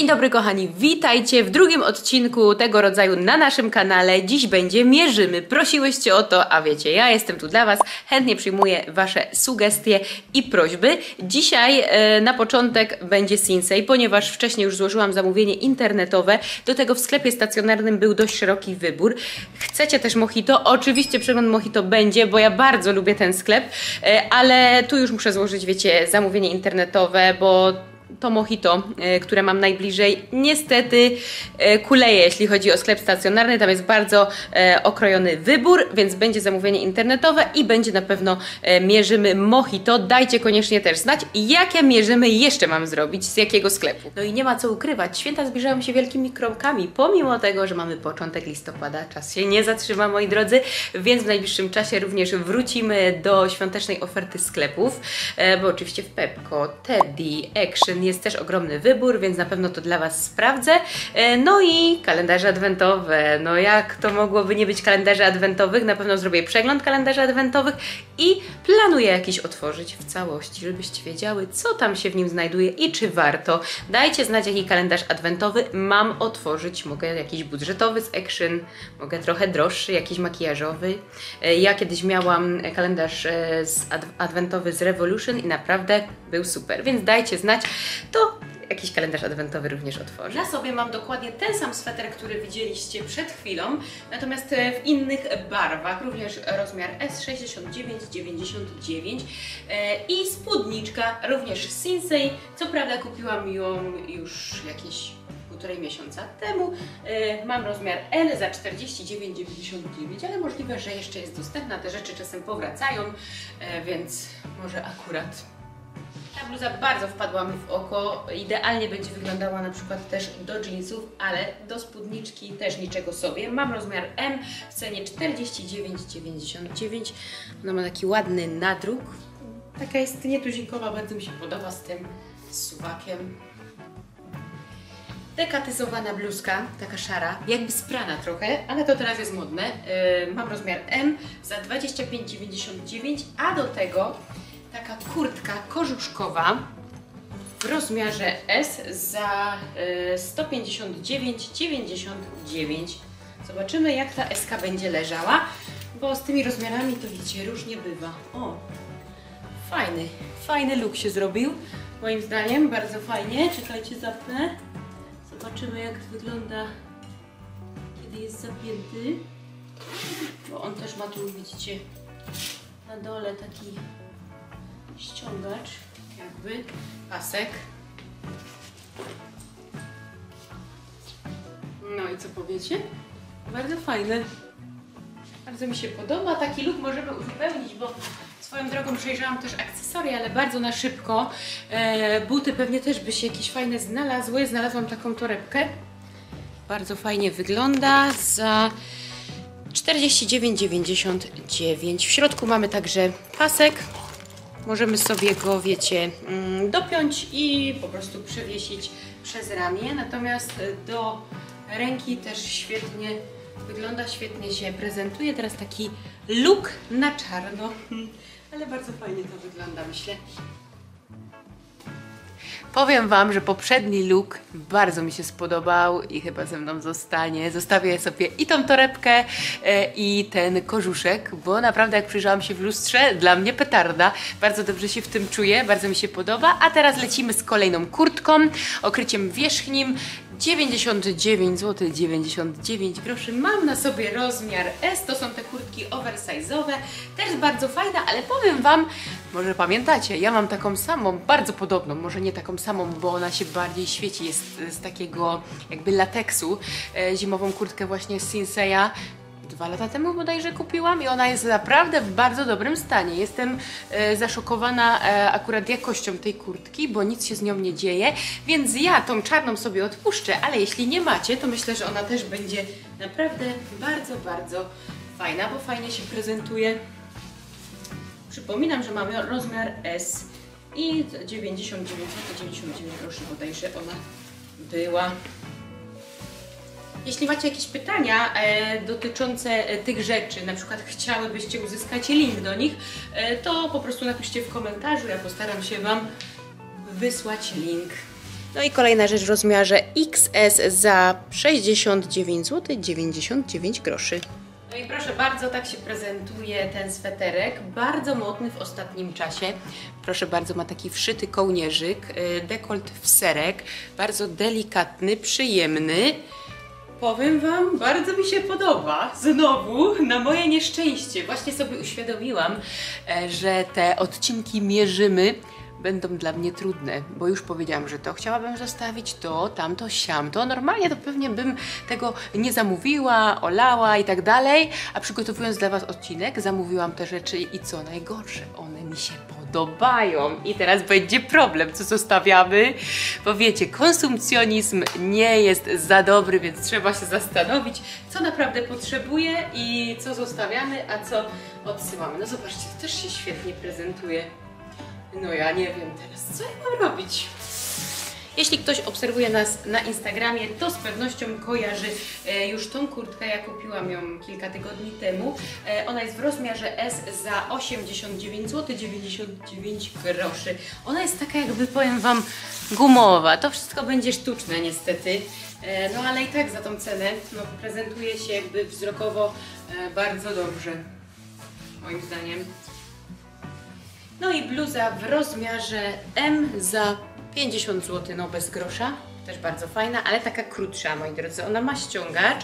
Dzień dobry kochani, witajcie w drugim odcinku tego rodzaju na naszym kanale. Dziś będzie Mierzymy. Prosiłyście o to, a wiecie, ja jestem tu dla Was. Chętnie przyjmuję Wasze sugestie i prośby. Dzisiaj na początek będzie Sinsay, ponieważ wcześniej już złożyłam zamówienie internetowe. Do tego w sklepie stacjonarnym był dość szeroki wybór. Chcecie też Mohito? Oczywiście przegląd Mohito będzie, bo ja bardzo lubię ten sklep, ale tu już muszę złożyć, wiecie, zamówienie internetowe, bo to Mohito, które mam najbliżej, niestety kuleje, jeśli chodzi o sklep stacjonarny. Tam jest bardzo okrojony wybór, więc będzie zamówienie internetowe i będzie na pewno Mierzymy Mohito. Dajcie koniecznie też znać, jakie Mierzymy jeszcze mam zrobić, z jakiego sklepu. No i nie ma co ukrywać, święta zbliżają się wielkimi krokami, pomimo tego, że mamy początek listopada. Czas się nie zatrzyma, moi drodzy, więc w najbliższym czasie również wrócimy do świątecznej oferty sklepów, bo oczywiście w Pepco, Teddy, Action jest też ogromny wybór, więc na pewno to dla Was sprawdzę. No i kalendarze adwentowe. No jak to mogłoby nie być kalendarzy adwentowych? Na pewno zrobię przegląd kalendarzy adwentowych i planuję jakiś otworzyć w całości, żebyście wiedziały, co tam się w nim znajduje i czy warto. Dajcie znać, jaki kalendarz adwentowy mam otworzyć. Mogę jakiś budżetowy z Action, mogę trochę droższy, jakiś makijażowy. Ja kiedyś miałam kalendarz adwentowy z Revolution i naprawdę był super, więc dajcie znać, to jakiś kalendarz adwentowy również otworzę. Na sobie mam dokładnie ten sam sweter, który widzieliście przed chwilą, natomiast w innych barwach, również rozmiar S 69-99 i spódniczka również Sinsay. Co prawda kupiłam ją już jakieś półtorej miesiąca temu. Mam rozmiar L za 49,99, ale możliwe, że jeszcze jest dostępna. Te rzeczy czasem powracają, więc może akurat. Ta bluza bardzo wpadła mi w oko, idealnie będzie wyglądała na przykład też do jeansów, ale do spódniczki też niczego sobie. Mam rozmiar M w cenie 49,99, ona ma taki ładny nadruk, taka jest nietuzinkowa, bardzo mi się podoba z tym suwakiem. Dekatyzowana bluzka, taka szara, jakby sprana trochę, ale to teraz jest modne. Mam rozmiar M za 25,99, a do tego taka kurtka korzuszkowa w rozmiarze S za 159,99. Zobaczymy, jak ta S-ka będzie leżała, bo z tymi rozmiarami to wiecie, różnie bywa. O, fajny look się zrobił, moim zdaniem, bardzo fajnie. Czekajcie, zapnę. Zobaczymy, jak to wygląda, kiedy jest zapięty, bo on też ma tu, widzicie, na dole taki ściągacz, jakby pasek. No i co powiecie? Bardzo fajny. Bardzo mi się podoba. Taki look możemy uzupełnić, bo swoją drogą przejrzałam też akcesoria, ale bardzo na szybko. Buty pewnie też by się jakieś fajne znalazły. Znalazłam taką torebkę. Bardzo fajnie wygląda za 49,99. W środku mamy także pasek. Możemy sobie go, wiecie, dopiąć i po prostu przewiesić przez ramię. Natomiast do ręki też świetnie wygląda, świetnie się prezentuje. Teraz taki look na czarno, ale bardzo fajnie to wygląda, myślę. Powiem Wam, że poprzedni look bardzo mi się spodobał i chyba ze mną zostanie. Zostawię sobie i tą torebkę, i ten korzuszek, bo naprawdę jak przyjrzałam się w lustrze, dla mnie petarda. Bardzo dobrze się w tym czuję, bardzo mi się podoba. A teraz lecimy z kolejną kurtką, okryciem wierzchnim. 99,99 zł. Mam na sobie rozmiar S, to są te kurtki oversize'owe, też bardzo fajne, ale powiem Wam, może pamiętacie, ja mam taką samą, bardzo podobną, może nie taką samą, bo ona się bardziej świeci, jest z takiego jakby lateksu, zimową kurtkę właśnie z Sinsaya. 2 lata temu bodajże kupiłam i ona jest naprawdę w bardzo dobrym stanie. Jestem zaszokowana akurat jakością tej kurtki, bo nic się z nią nie dzieje, więc ja tą czarną sobie odpuszczę, ale jeśli nie macie, to myślę, że ona też będzie naprawdę bardzo fajna, bo fajnie się prezentuje. Przypominam, że mamy rozmiar S i 99 groszy bodajże ona była. Jeśli macie jakieś pytania dotyczące tych rzeczy, na przykład chciałybyście uzyskać link do nich, to po prostu napiszcie w komentarzu, ja postaram się Wam wysłać link. No i kolejna rzecz w rozmiarze XS za 69,99 zł. No i proszę bardzo, tak się prezentuje ten sweterek, bardzo modny w ostatnim czasie. Proszę bardzo, ma taki wszyty kołnierzyk, dekolt w serek, bardzo delikatny, przyjemny. Powiem Wam, bardzo mi się podoba, znowu, na moje nieszczęście. Właśnie sobie uświadomiłam, że te odcinki mierzymy będą dla mnie trudne, bo już powiedziałam, że to chciałabym zostawić, to, tamto, siamto. Normalnie to pewnie bym tego nie zamówiła, olała i tak dalej, a przygotowując dla Was odcinek, zamówiłam te rzeczy i co najgorsze, one mi się podobają. I teraz będzie problem, co zostawiamy, bo wiecie, konsumpcjonizm nie jest za dobry, więc trzeba się zastanowić, co naprawdę potrzebuję i co zostawiamy, a co odsyłamy. No zobaczcie, to też się świetnie prezentuje. No ja nie wiem teraz, co ja mam robić. Jeśli ktoś obserwuje nas na Instagramie, to z pewnością kojarzy już tą kurtkę. Ja kupiłam ją kilka tygodni temu. Ona jest w rozmiarze S za 89,99 zł. Ona jest taka, jakby, powiem Wam, gumowa. To wszystko będzie sztuczne niestety. No ale i tak za tą cenę no, prezentuje się jakby wzrokowo bardzo dobrze, moim zdaniem. No i bluza w rozmiarze M za 50 zł, no bez grosza, też bardzo fajna, ale taka krótsza, moi drodzy. Ona ma ściągacz,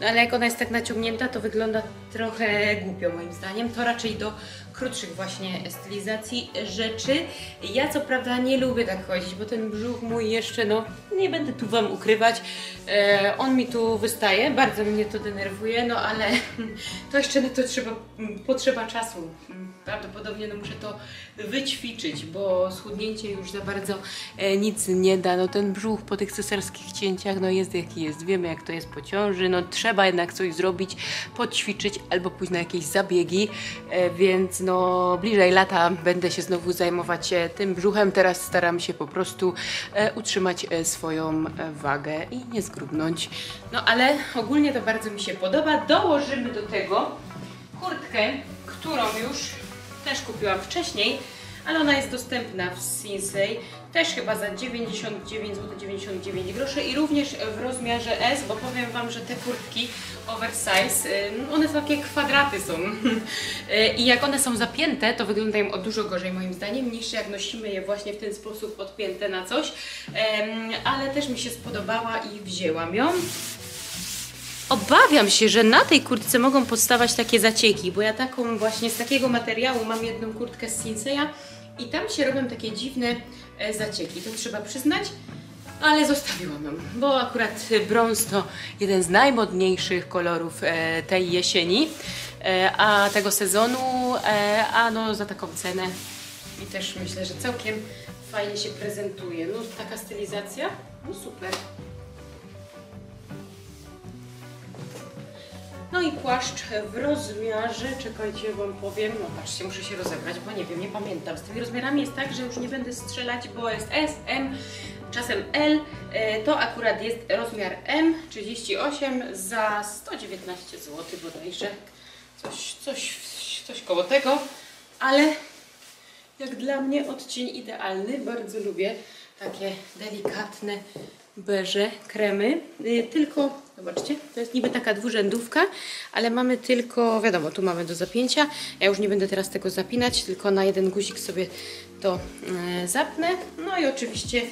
no ale jak ona jest tak naciągnięta, to wygląda trochę głupio, moim zdaniem. To raczej do krótszych właśnie stylizacji rzeczy. Ja co prawda nie lubię tak chodzić, bo ten brzuch mój jeszcze, no nie będę tu Wam ukrywać, on mi tu wystaje, bardzo mnie to denerwuje, no ale to jeszcze na to potrzeba czasu. Prawdopodobnie no, muszę to wyćwiczyć, bo schudnięcie już za bardzo nic nie da. No ten brzuch po tych cesarskich cięciach no jest jaki jest, wiemy jak to jest po ciąży, no trzeba jednak coś zrobić, poćwiczyć albo pójść na jakieś zabiegi, więc no bliżej lata będę się znowu zajmować tym brzuchem. Teraz staram się po prostu utrzymać swoją wagę i nie zgrubnąć. No ale ogólnie to bardzo mi się podoba. Dołożymy do tego kurtkę, którą już też kupiłam wcześniej, ale ona jest dostępna w Sinsay, też chyba za 99,99 zł i również w rozmiarze S, bo powiem Wam, że te kurtki oversize, one takie kwadraty są i jak one są zapięte, to wyglądają o dużo gorzej moim zdaniem, niż jak nosimy je właśnie w ten sposób odpięte na coś, ale też mi się spodobała i wzięłam ją. Obawiam się, że na tej kurtce mogą powstawać takie zacieki, bo ja taką właśnie z takiego materiału mam jedną kurtkę z Sinsaya i tam się robią takie dziwne zacieki, to trzeba przyznać, ale zostawiłam ją, bo akurat brąz to jeden z najmodniejszych kolorów tej jesieni, a tego sezonu, a no za taką cenę i też myślę, że całkiem fajnie się prezentuje. No taka stylizacja, no super. No i płaszcz w rozmiarze, czekajcie, Wam powiem, no patrzcie, muszę się rozebrać, bo nie wiem, nie pamiętam. Z tymi rozmiarami jest tak, że już nie będę strzelać, bo jest S, M, czasem L. To akurat jest rozmiar M, 38 za 119 zł bodajże, coś koło tego, ale jak dla mnie odcień idealny, bardzo lubię takie delikatne beże, kremy, tylko, zobaczcie, to jest niby taka dwurzędówka, ale mamy tylko, wiadomo, tu mamy do zapięcia, ja już nie będę teraz tego zapinać, tylko na jeden guzik sobie to zapnę, no i oczywiście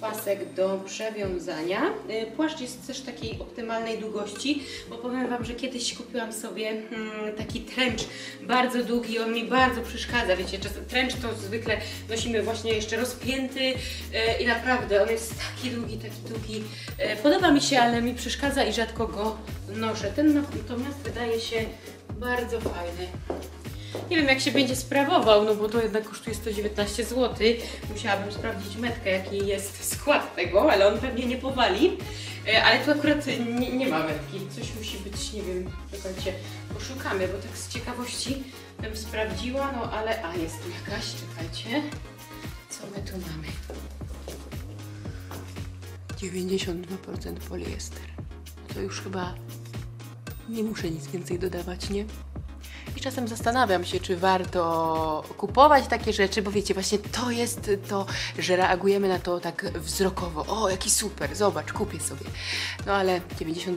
pasek do przewiązania. Płaszcz jest też takiej optymalnej długości, bo powiem Wam, że kiedyś kupiłam sobie taki trencz bardzo długi i on mi bardzo przeszkadza. Wiecie, trencz to zwykle nosimy właśnie jeszcze rozpięty i naprawdę on jest taki długi. Podoba mi się, ale mi przeszkadza i rzadko go noszę. Ten natomiast wydaje się bardzo fajny. Nie wiem jak się będzie sprawował, no bo to jednak kosztuje 119 zł. Musiałabym sprawdzić metkę, jaki jest skład tego, ale on pewnie nie powali. Ale tu akurat nie ma metki, coś musi być, nie wiem, czekajcie, poszukamy, bo tak z ciekawości bym sprawdziła, no ale, a jest tu jakaś, czekajcie, co my tu mamy? 92% poliester, to już chyba nie muszę nic więcej dodawać, nie? czasem zastanawiam się, czy warto kupować takie rzeczy, bo wiecie, właśnie to jest to, że reagujemy na to tak wzrokowo. O, jaki super, zobacz, kupię sobie. No ale 92%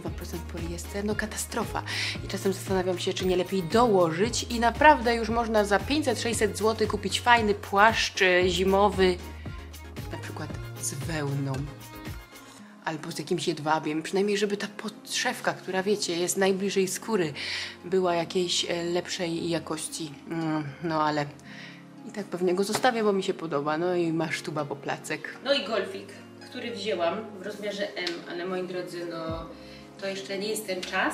poliester, no katastrofa. I czasem zastanawiam się, czy nie lepiej dołożyć i naprawdę już można za 500-600 zł kupić fajny płaszcz zimowy, na przykład z wełną. Albo z jakimś jedwabiem, przynajmniej żeby ta podszewka, która wiecie, jest najbliżej skóry, była jakiejś lepszej jakości. No ale i tak pewnie go zostawię, bo mi się podoba. No i masz tu, babo, placek. No i golfik, który wzięłam w rozmiarze M, ale moi drodzy, no to jeszcze nie jest ten czas.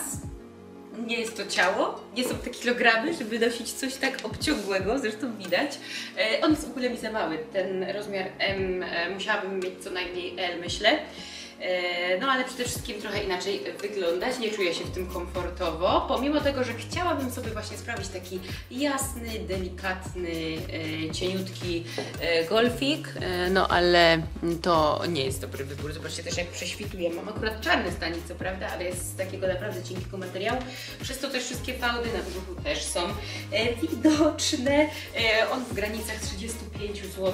Nie jest to ciało, nie są te kilogramy, żeby nosić coś tak obciągłego, zresztą widać. On jest w ogóle mi za mały, ten rozmiar M, musiałabym mieć co najmniej L, myślę. No ale przede wszystkim trochę inaczej wyglądać, nie czuję się w tym komfortowo, pomimo tego, że chciałabym sobie właśnie sprawić taki jasny, delikatny, cieniutki golfik, no ale to nie jest dobry wybór. Zobaczcie też, jak prześwituje, mam akurat czarny stanik, co prawda, ale jest z takiego naprawdę cienkiego materiału, przez to też wszystkie fałdy na brzuchu też są widoczne, on w granicach 35 zł.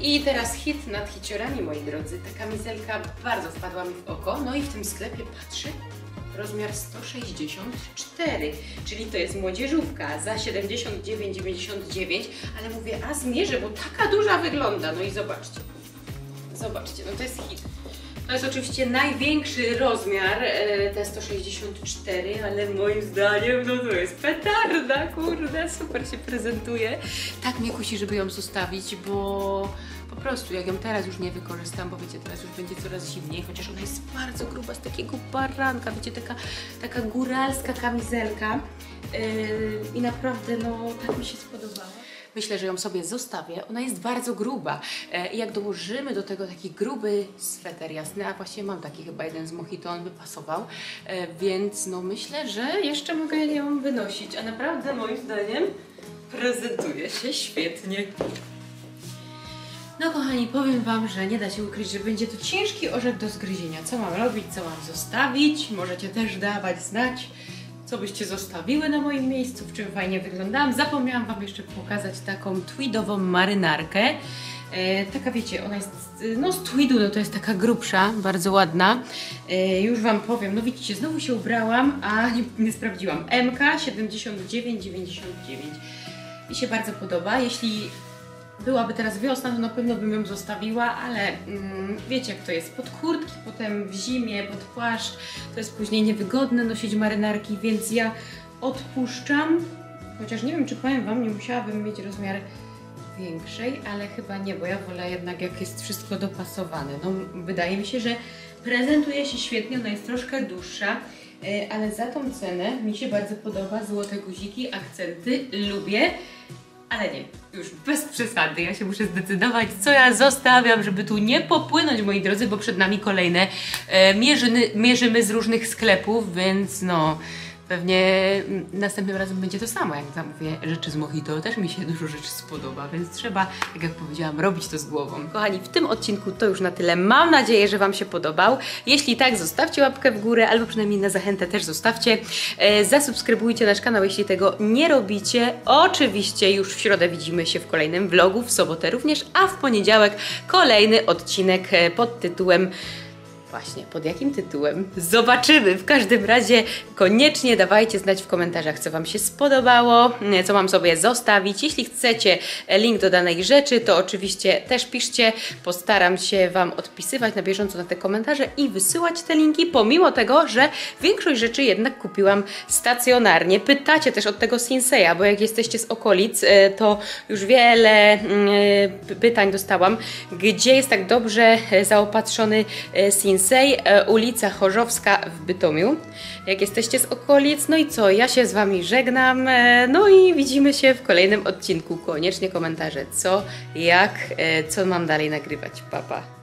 I teraz hit nad hiciorami, moi drodzy. Ta kamizelka bardzo wpadła mi w oko. No i w tym sklepie patrzę, rozmiar 164, czyli to jest młodzieżówka za 79,99, ale mówię, a zmierzę, bo taka duża wygląda. No i zobaczcie, zobaczcie, no to jest hit. To jest oczywiście największy rozmiar, te 164, ale moim zdaniem no to jest petarda, kurde, super się prezentuje. Tak mnie kusi, żeby ją zostawić, bo po prostu jak ją teraz już nie wykorzystam, bo wiecie, teraz już będzie coraz zimniej, chociaż ona jest bardzo gruba, z takiego baranka, wiecie, taka góralska kamizelka i naprawdę no tak mi się spodobała. Myślę, że ją sobie zostawię. Ona jest bardzo gruba. I jak dołożymy do tego taki gruby sweter jasny, a właściwie mam taki chyba jeden z Mohito, on by pasował, więc no myślę, że jeszcze mogę ją wynosić, a naprawdę moim zdaniem prezentuje się świetnie. No kochani, powiem wam, że nie da się ukryć, że będzie to ciężki orzech do zgryzienia. Co mam robić, co mam zostawić, możecie też dawać znać, co byście zostawiły na moim miejscu, w czym fajnie wyglądałam. Zapomniałam wam jeszcze pokazać taką tweedową marynarkę. Taka wiecie, ona jest no z tweedu, no to jest taka grubsza, bardzo ładna. Już wam powiem, no widzicie, znowu się ubrałam, a nie sprawdziłam. MK 79,99 mi się bardzo podoba. Jeśli byłaby teraz wiosna, to na pewno bym ją zostawiła, ale wiecie jak to jest, pod kurtki, potem w zimie, pod płaszcz, to jest później niewygodne nosić marynarki, więc ja odpuszczam, chociaż nie wiem czy powiem wam, nie musiałabym mieć rozmiar większej, ale chyba nie, bo ja wolę jednak jak jest wszystko dopasowane. No wydaje mi się, że prezentuje się świetnie, ona jest troszkę dłuższa, ale za tą cenę mi się bardzo podoba, złote guziki, akcenty, lubię. Ale nie, już bez przesady, ja się muszę zdecydować, co ja zostawiam, żeby tu nie popłynąć, moi drodzy, bo przed nami kolejne mierzymy z różnych sklepów, więc no pewnie następnym razem będzie to samo, jak zamówię rzeczy z Mohito, też mi się dużo rzeczy spodoba, więc trzeba, tak jak powiedziałam, robić to z głową. Kochani, w tym odcinku to już na tyle, mam nadzieję, że wam się podobał, jeśli tak, zostawcie łapkę w górę, albo przynajmniej na zachętę też zostawcie, zasubskrybujcie nasz kanał, jeśli tego nie robicie, oczywiście już w środę widzimy się w kolejnym vlogu, w sobotę również, a w poniedziałek kolejny odcinek pod tytułem... Właśnie, pod jakim tytułem? Zobaczymy! W każdym razie koniecznie dawajcie znać w komentarzach, co wam się spodobało, co mam sobie zostawić. Jeśli chcecie link do danej rzeczy, to oczywiście też piszcie. Postaram się wam odpisywać na bieżąco na te komentarze i wysyłać te linki, pomimo tego, że większość rzeczy jednak kupiłam stacjonarnie. Pytacie też od tego Sinsaya, bo jak jesteście z okolic, to już wiele pytań dostałam, gdzie jest tak dobrze zaopatrzony Sinsay. Ulica Chorzowska w Bytomiu. Jak jesteście z okolic, no i co, ja się z wami żegnam, no i widzimy się w kolejnym odcinku. Koniecznie komentarze, co, jak, co mam dalej nagrywać. Pa, pa.